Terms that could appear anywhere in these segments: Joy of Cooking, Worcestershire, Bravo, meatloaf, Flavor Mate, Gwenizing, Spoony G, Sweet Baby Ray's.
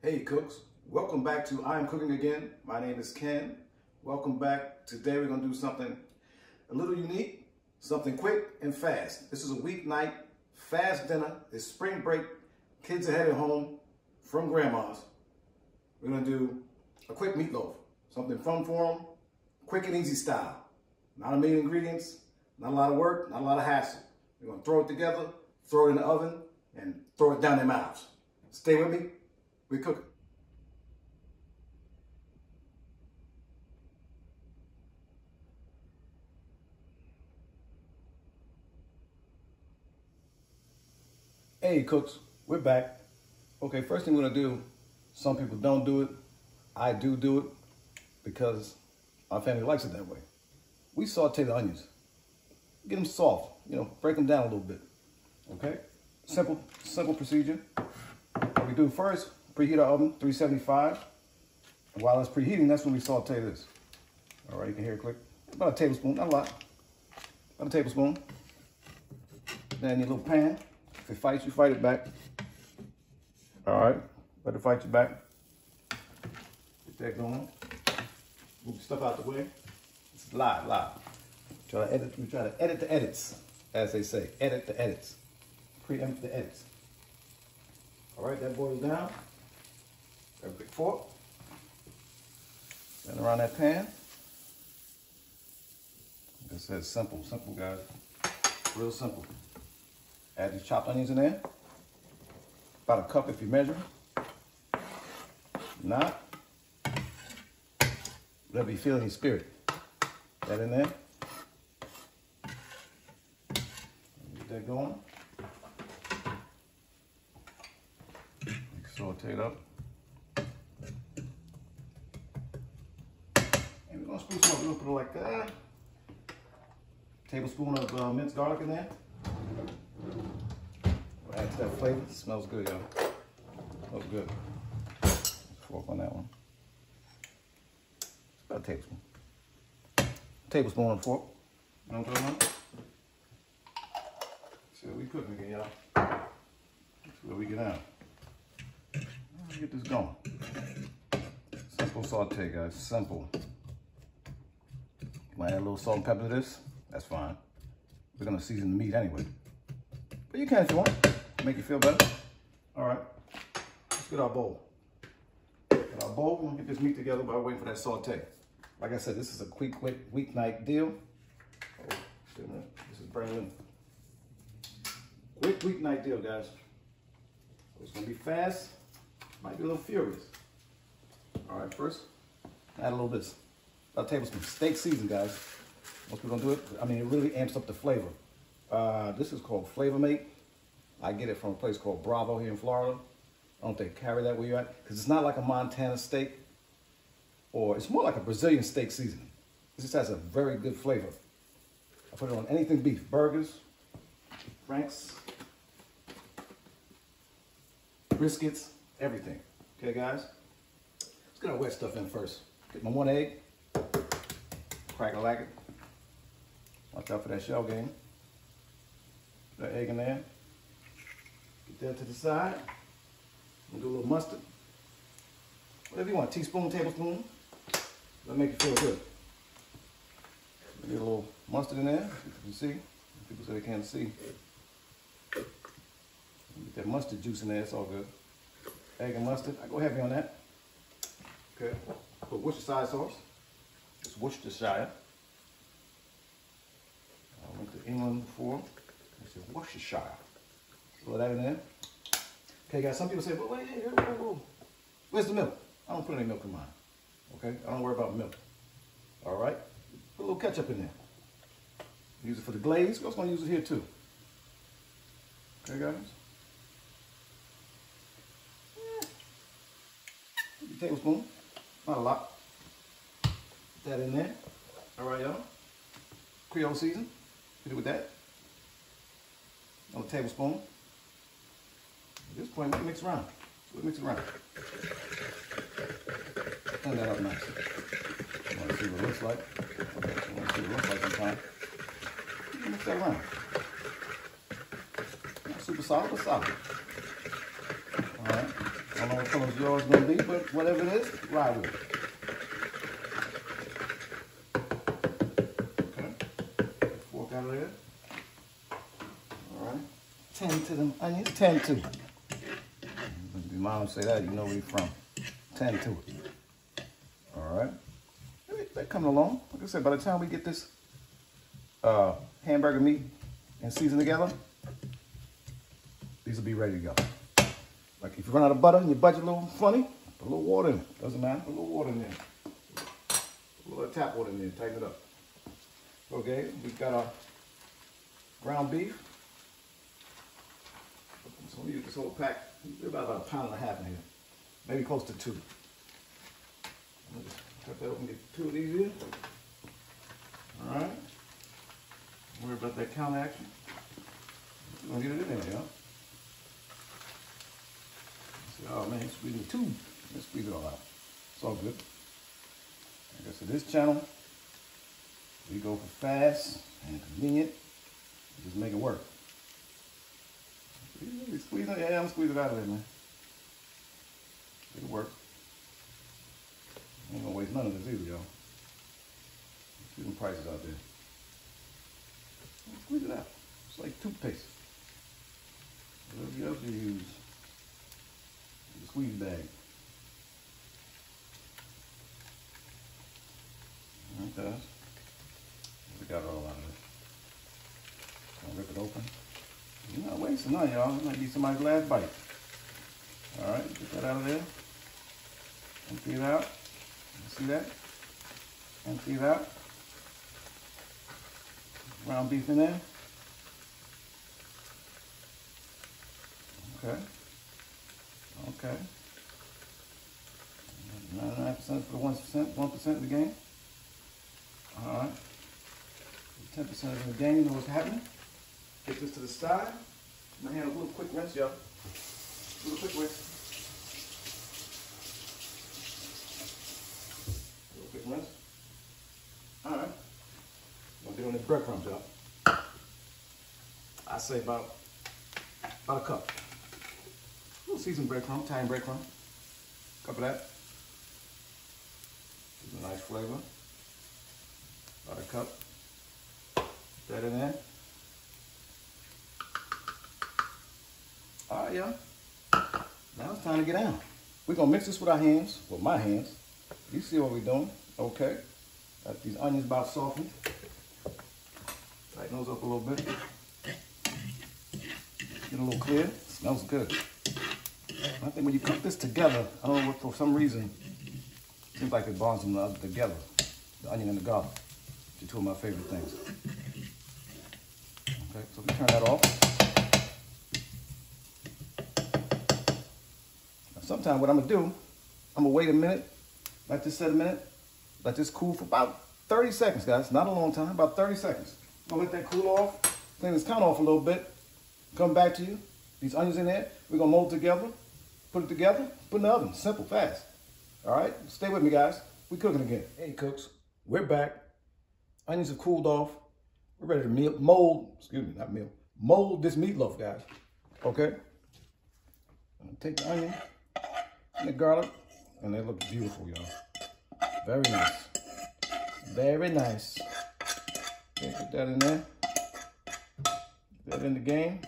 Hey cooks, welcome back to I Am Cooking Again. My name is Ken. Welcome back. Today we're going to do something a little unique, something quick and fast. This is a weeknight fast dinner. It's spring break. Kids are headed home from grandma's. We're going to do a quick meatloaf, something fun for them, quick and easy style. Not a million ingredients, not a lot of work, not a lot of hassle. We're going to throw it together, throw it in the oven, and throw it down their mouths. Stay with me. We cook it. Hey cooks, we're back. Okay, first thing we're gonna do, some people don't do it. I do it because our family likes it that way. We saute the onions, get them soft, you know, break them down a little bit. Okay, simple procedure. What we do first, preheat our oven, 375. And while it's preheating, that's when we saute this. All right, you can hear it click. About a tablespoon, not a lot. About a tablespoon. Then your little pan. If it fights, you fight it back. All right, let it fight you back. Get that going. Move the stuff out the way. It's live. We try to edit the edits, as they say. Edit the edits. Preempt the edits. All right, that boils down. Grab a big fork. Turn around that pan. Like I said, simple guys. Real simple. Add these chopped onions in there. About a cup if you measure. If not, whatever you feel in your spirit. That in there. Get that going. Saute it up. And we're gonna scoop some up a little bit like that. Tablespoon of minced garlic in there. We'll add to that flavor. It smells good, y'all. Smells good. Let's fork on that one. About a tablespoon. Tablespoon and fork. You know what I'm talking about? See what we cooking again, y'all. That's where we get out. Get this going. Simple saute, guys. Simple. You might add a little salt and pepper to this. That's fine. We're gonna season the meat anyway, but you can if you want. Make you feel better. All right. Let's get our bowl. Get our bowl. We're gonna get this meat together while waiting for that saute. Like I said, this is a quick weeknight deal. Oh, shit, this is brand new. Quick weeknight deal, guys. It's gonna be fast. Might be a little furious. All right, first, add a little bit. About a tablespoon. Steak season, guys. Most people don't do it. I mean, it really amps up the flavor. This is called Flavor Mate. I get it from a place called Bravo here in Florida. I don't think they carry that where you're at. Because it's not like a Montana steak. Or it's more like a Brazilian steak seasoning. It just has a very good flavor. I put it on anything beef. Burgers. Franks. Briskets. Everything. Okay, guys? Let's get our wet stuff in first. Get my one egg. Crack-a-lack it. Watch out for that shell game. Put that egg in there. Get that to the side. I'm gonna do a little mustard. Whatever you want, teaspoon, tablespoon. That'll make it feel good. Get a little mustard in there. You can see. People say they can't see. Get that mustard juice in there, it's all good. Egg and mustard. I go heavy on that. Okay. Put Worcestershire sauce. It's Worcestershire. I went to England before. I said Worcestershire. Put that in there. Okay, guys. Some people say, well, wait. Where's the milk? I don't put any milk in mine. Okay. I don't worry about milk. All right. Put a little ketchup in there. Use it for the glaze. We're also gonna use it here too. Okay, guys. Tablespoon, not a lot. Put that in there. All right, y'all. Creole season. Hit it with that. Another tablespoon. At this point, we mix around. So we mix it around. Turn that up nice. You want to see what it looks like? You want to see what it looks like sometimes. Mix that around. Not super solid, but solid. All right. I don't know what color yours is going to be, but whatever it is, ride with it. Okay. Fork out of there. All right. Tend to them onions. Tend to. If your mom say that, you know where you're from. Tend to it. All right. They're coming along. Like I said, by the time we get this hamburger meat and season together, these will be ready to go. Like if you run out of butter and your budget's a little funny, put a little water in it. Doesn't matter. Put a little water in there. Put a little tap water in there. Tighten it up. Okay, we've got our ground beef. So we use this whole pack. We've got about a pound and a half in here. Maybe close to two. I'm just cut that open and get two of these here. All right. Don't worry about that counter action. We're going to get it in there, y'all. Oh man, squeezing two. Let's squeeze it all out. It's all good. Like I said, this channel, we go for fast and convenient. We just make it work. Squeeze it. Yeah, I'm squeezing it out of there, man. It'll work. Ain't gonna waste none of this either, y'all. See them prices out there. Squeeze it out. It's like toothpaste. Whatever else you use. Squeeze bag. Like that. We got it all out of it. Gonna rip it open. You're not wasting none, y'all. It might be somebody's last bite. All right, get that out of there. Empty it out. You see that? Empty it out. Ground beef in there. Okay. Okay. 99% for 1%, 1% of the game. All right. 10% of the game, you know what's happening. Get this to the side. I'm gonna handle a little quick rinse, y'all. A little quick rinse. A little quick rinse. All right. We're doing this breadcrumbs, y'all. I say about a cup. Seasoned breadcrumb, Italian breadcrumb. Cup of that. Gives a nice flavor. About a cup. Put that in there. All right, y'all. Now it's time to get down. We're gonna mix this with our hands, with my hands. You see what we're doing? Okay. Got these onions about softened. Tighten those up a little bit. Get a little clear. It smells good. I think when you cook this together, I don't know, for some reason, it seems like it bonds them together. The onion and the garlic, which are two of my favorite things. Okay, so we turn that off. Now, sometimes what I'm gonna do, I'm gonna wait a minute, let this set a minute, let this cool for about 30 seconds, guys. Not a long time, about 30 seconds. I'm gonna let that cool off, clean this counter off a little bit, come back to you. These onions in there, we're gonna mold together, put it together, put it in the oven, simple, fast. All right, stay with me, guys. We're cooking again. Hey, cooks, we're back. Onions have cooled off. We're ready to mold this meatloaf, guys, okay? I'm gonna take the onion and the garlic, and they look beautiful, y'all. Very nice, very nice. Okay, put that in there, put that in the game.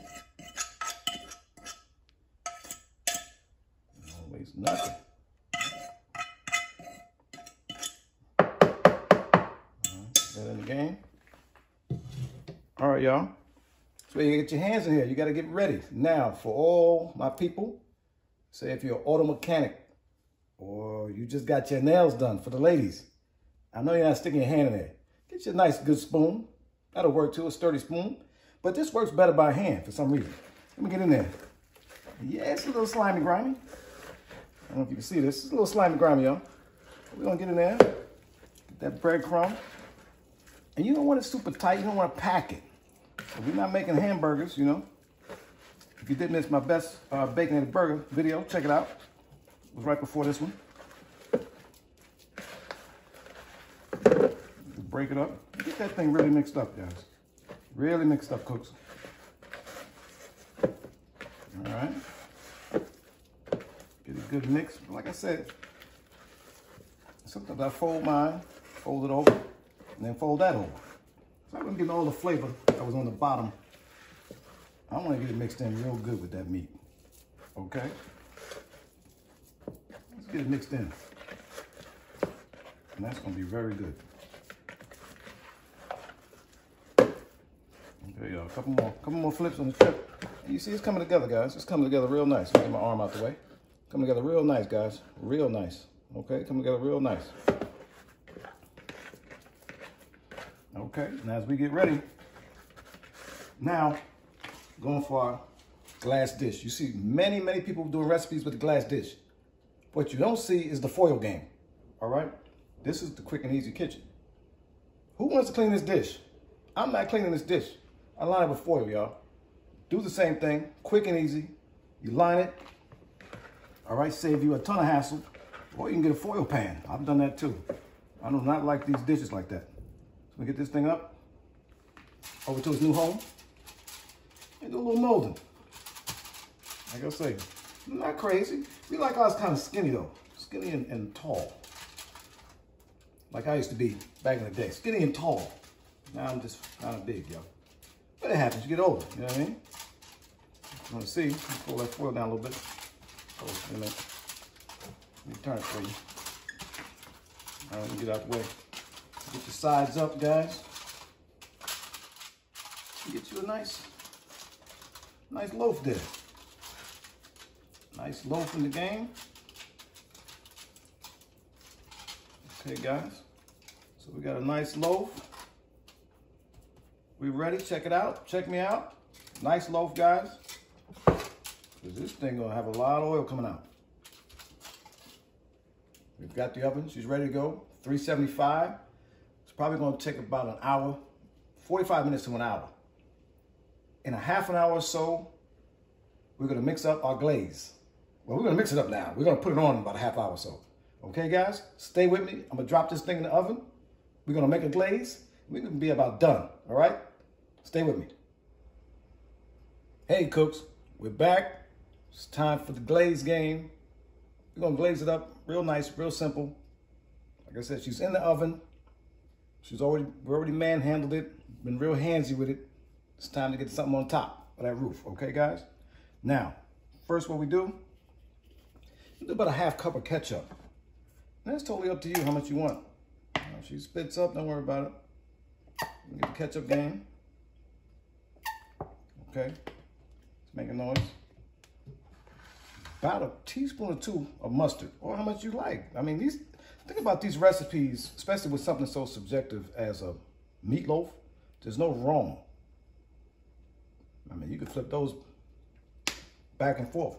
Nothing. All right, put that in the game. All right, y'all. So you get your hands in here. You got to get ready. Now, for all my people, say if you're an auto mechanic or you just got your nails done, for the ladies, I know you're not sticking your hand in there. Get you a nice, good spoon. That'll work too, a sturdy spoon. But this works better by hand for some reason. Let me get in there. Yeah, it's a little slimy, grimy. I don't know if you can see this. It's a little slimy grimy, y'all. We're gonna get in there, get that breadcrumb. And you don't want it super tight, you don't want to pack it. So we're not making hamburgers, you know. If you did miss my best bacon and burger video, check it out. It was right before this one. Break it up. Get that thing really mixed up, guys. Really mixed up, cooks. All right. Get a good mix. Like I said, sometimes I fold mine, fold it over, and then fold that over. So I'm getting all the flavor that was on the bottom. I want to get it mixed in real good with that meat. Okay? Let's get it mixed in. And that's going to be very good. Okay, y'all, a couple more flips on the chip. You see, it's coming together, guys. It's coming together real nice. Let me get my arm out the way. Coming together real nice, guys. Real nice. Okay, coming together real nice. Okay, now as we get ready, now going for our glass dish. You see many people doing recipes with the glass dish. What you don't see is the foil game, all right? This is the quick and easy kitchen. Who wants to clean this dish? I'm not cleaning this dish. I line it with foil, y'all. Do the same thing, quick and easy. You line it, all right, save you a ton of hassle. Or you can get a foil pan. I've done that too. I do not like these dishes like that. So we get this thing up, over to its new home, and do a little molding. Like I say, not crazy. We like ours kind of skinny though. Skinny and tall. Like I used to be back in the day, skinny and tall. Now I'm just kind of big, y'all. But it happens, you get older, you know what I mean? You wanna see, pull that foil down a little bit. Oh, wait a minute. Let me turn it for you. All right, let me get out the way. Get your sides up, guys. Get you a nice loaf there. Nice loaf in the game. Okay, guys. So we got a nice loaf. We ready? Check it out. Check me out. Nice loaf, guys. Because this thing gonna have a lot of oil coming out. We've got the oven. She's ready to go. 375. It's probably going to take about an hour, 45 minutes to an hour. In a half an hour or so, we're going to mix up our glaze. Well, we're going to mix it up now. We're going to put it on in about a half hour or so. Okay, guys? Stay with me. I'm going to drop this thing in the oven. We're going to make a glaze. We're going to be about done. All right? Stay with me. Hey, cooks. We're back. It's time for the glaze game. We're going to glaze it up real nice, real simple. Like I said, she's in the oven. We already manhandled it, been real handsy with it. It's time to get something on top of that roof, okay, guys? Now, first what we do about a half cup of ketchup. And that's totally up to you how much you want. Now, if she spits up, don't worry about it. Get the ketchup game. Okay, it's making noise. About a teaspoon or two of mustard, or how much you like. I mean, think about these recipes, especially with something so subjective as a meatloaf. There's no wrong. I mean, you can flip those back and forth.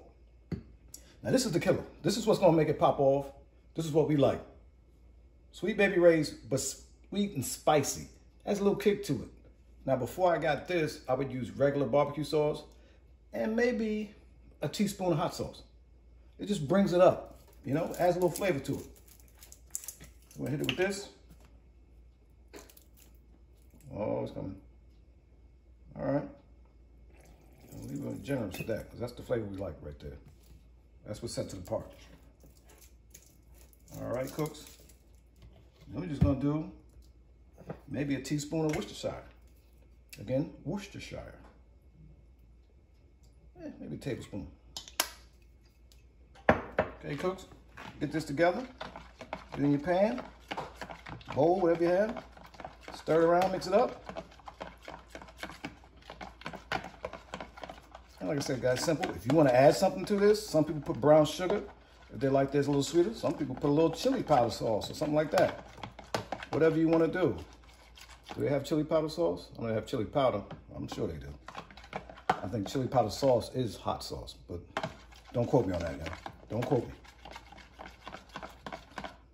Now, this is the killer. This is what's gonna make it pop off. This is what we like. Sweet Baby Ray's, but sweet and spicy. That's a little kick to it. Now, before I got this, I would use regular barbecue sauce and maybe a teaspoon of hot sauce. It just brings it up, you know, adds a little flavor to it. We're gonna hit it with this. Oh, it's coming. All right. We're gonna be generous with that, because that's the flavor we like right there. That's what sets it apart. All right, cooks. Then we're just gonna do maybe a teaspoon of Worcestershire. Again, Worcestershire. Maybe a tablespoon. Okay, cooks, get this together. Get it in your pan, bowl, whatever you have. Stir it around, mix it up. And like I said, guys, simple. If you want to add something to this, some people put brown sugar if they like this a little sweeter. Some people put a little chili powder sauce or something like that. Whatever you want to do. Do they have chili powder sauce? I don't have chili powder. I'm sure they do. I think chili powder sauce is hot sauce, but don't quote me on that, guys. Don't quote me.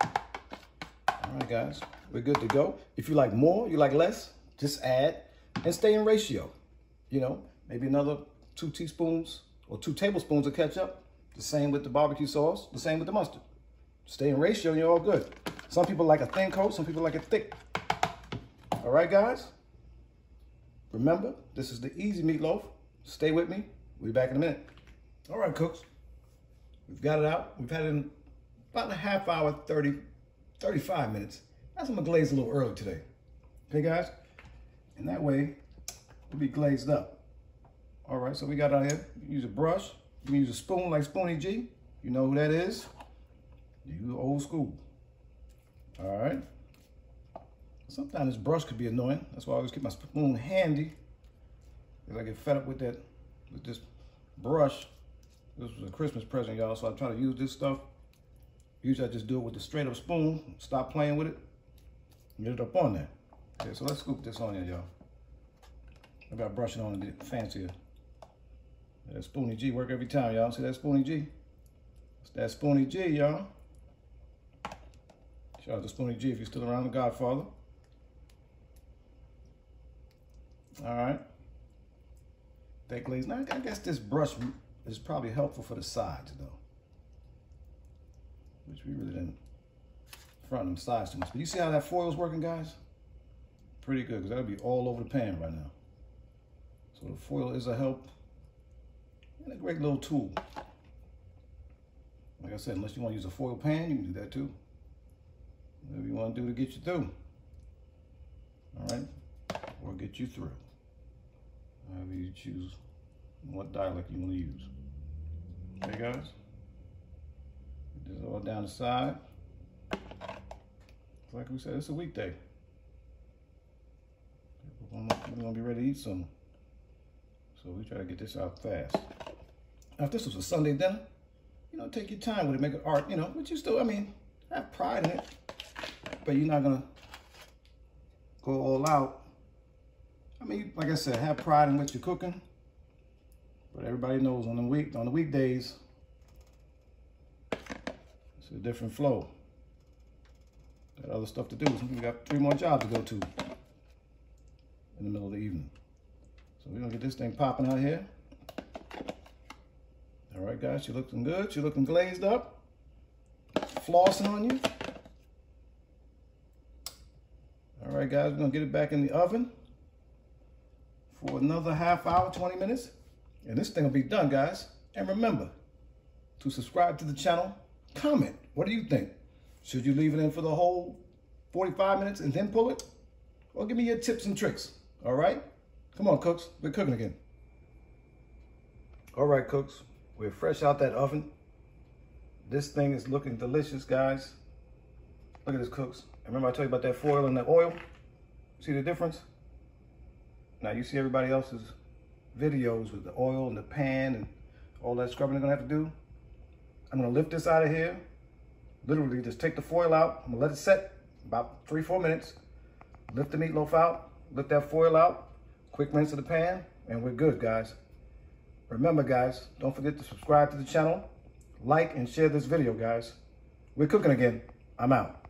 All right, guys, we're good to go. If you like more, you like less, just add and stay in ratio. You know, maybe another 2 teaspoons or 2 tablespoons of ketchup. The same with the barbecue sauce, the same with the mustard. Stay in ratio and you're all good. Some people like a thin coat, some people like it thick. All right, guys, remember, this is the easy meatloaf. Stay with me. We'll be back in a minute. All right, cooks. We've got it out. We've had it in about a half hour, 35 minutes. That's I'm gonna glaze a little early today. Okay, guys? And that way, we'll be glazed up. All right, so we got out here. You use a brush. You can use a spoon like Spoony G. You know who that is? You old school. All right. Sometimes this brush could be annoying. That's why I always keep my spoon handy. Because I get fed up with that, with this brush. This was a Christmas present, y'all, so I try to use this stuff. Usually I just do it with the straight up spoon, stop playing with it, and get it up on there. Okay, so let's scoop this on here, y'all. I got brushing on and get fancier. That Spoony G work every time, y'all. See that Spoony G? It's that Spoony G, y'all. Shout out to Spoony G if you're still around, the Godfather. All right. That glaze. Now, I guess this brush is probably helpful for the sides, though. Which we really didn't front and sides too much. But you see how that foil's working, guys? Pretty good, because that'll be all over the pan right now. So the foil is a help and a great little tool. Like I said, unless you want to use a foil pan, you can do that too. Whatever you want to do to get you through. All right, or get you through. However you choose what dialect you want to use. Okay, guys? Get this all down the side. Like we said, it's a weekday. We're gonna be ready to eat soon. So we try to get this out fast. Now, if this was a Sunday dinner, you know, take your time with it, make it art, you know, but you still, I mean, have pride in it. But you're not gonna go all out. I mean, like I said, have pride in what you're cooking. But everybody knows on the weekdays, it's a different flow. Got other stuff to do. We got 3 more jobs to go to in the middle of the evening. So we're gonna get this thing popping out here. All right, guys, you're looking good. You're looking glazed up. Flossing on you. All right, guys, we're gonna get it back in the oven for another half hour, 20 minutes. And this thing will be done, guys. And remember to subscribe to the channel. Comment, what do you think? Should you leave it in for the whole 45 minutes and then pull it? Or give me your tips and tricks, all right? Come on, cooks, we're cooking again. All right, cooks, we're fresh out that oven. This thing is looking delicious, guys. Look at this, cooks. Remember I told you about that foil and the oil? See the difference? Now you see everybody else's videos with the oil and the pan and all that scrubbing they're gonna have to do. I'm gonna lift this out of here. Literally just take the foil out. I'm gonna let it set about 3 or 4 minutes. Lift the meatloaf out, lift that foil out, quick rinse of the pan, and we're good, guys. Remember, guys, don't forget to subscribe to the channel, like and share this video, guys. We're cooking again. I'm out.